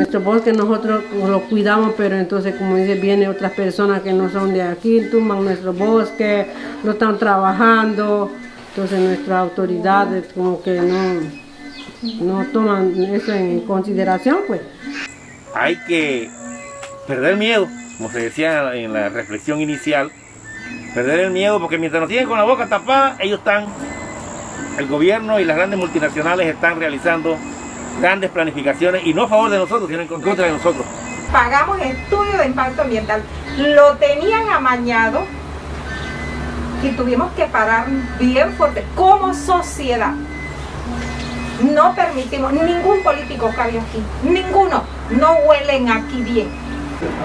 Nuestro bosque nosotros lo cuidamos, pero entonces, como dice, vienen otras personas que no son de aquí, tumban nuestro bosque, no están trabajando. Entonces nuestras autoridades como que no toman eso en consideración, pues. Hay que perder miedo, como se decía en la reflexión inicial, perder el miedo, porque mientras nos tienen con la boca tapada, ellos están, el gobierno y las grandes multinacionales están realizando grandes planificaciones y no a favor de nosotros, sino en contra de nosotros. Pagamos estudio de impacto ambiental, lo tenían amañado y tuvimos que parar bien fuerte como sociedad. No permitimos, ningún político cabe aquí, ninguno, no huelen aquí bien.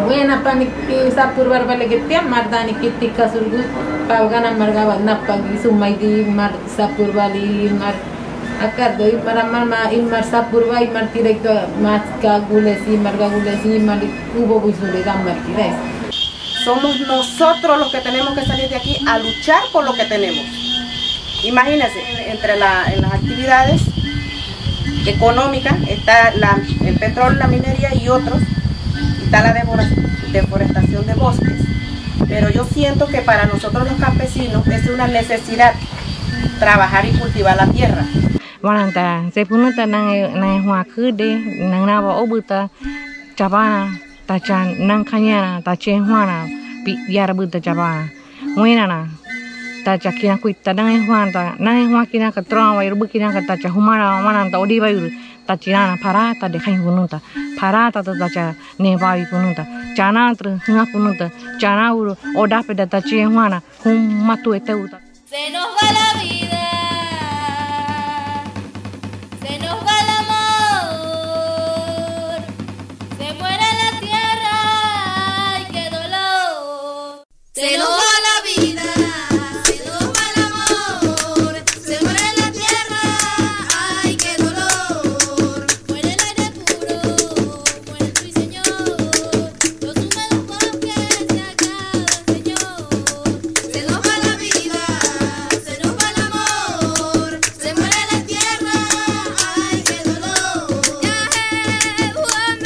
Buena panisa purvar vale que te amardan y que te casurgus pagana margaba napagi sumaidi mar sapurvali mar acardo y para mamá y mar sapurva y mar directo más cagules y mar cubo guisuleda martires. Somos nosotros los que tenemos que salir de aquí a luchar por lo que tenemos. Imagínense, en las actividades económicas está el petróleo, la minería y otros, está la deforestación de bosques. Pero yo siento que para nosotros los campesinos es una necesidad trabajar y cultivar la tierra. Tachan nancañana, tachan juana, piarbuta chavana, muenana, tachakina cuita, nan es juana, quina catrona, yerbuquina, tachahumana, mananta, oliva, tachirana, parata de jaibunuta, parata de tacha, neva y punuta, chanatra, una punuta, chanauro, o dape de tachan juana, un matueteuta. Se nos va la vida. Se nos va la vida, se nos va el amor, se muere la tierra, ay qué dolor, muere el aire puro, muere tu Señor, los húmedos bosques se acaban, Señor. Se nos va la vida, se nos va el amor, se muere la tierra, ay qué dolor. Ya Jehová hombre,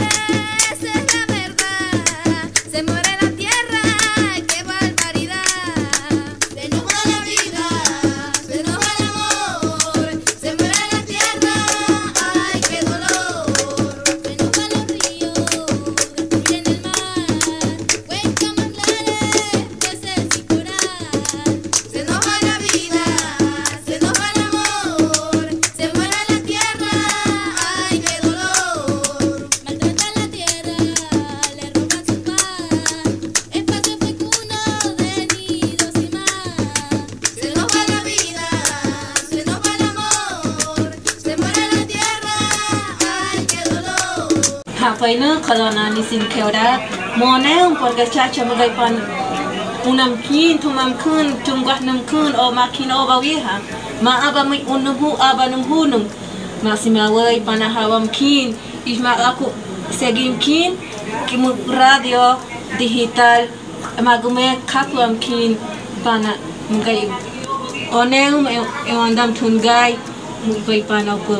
esa es la verdad, se muere. Paina kadana ni sin keura mone un porque chacha me dai pan unam kin tumam kun tungwa nam kun o makin o bawiha ma aba mi unhu aba nunhunum masimawai pana hawam kin isma aku segim kin kimu radio digital magume khatwam kin pana ngai oneum e andam tungai mupai pana ko.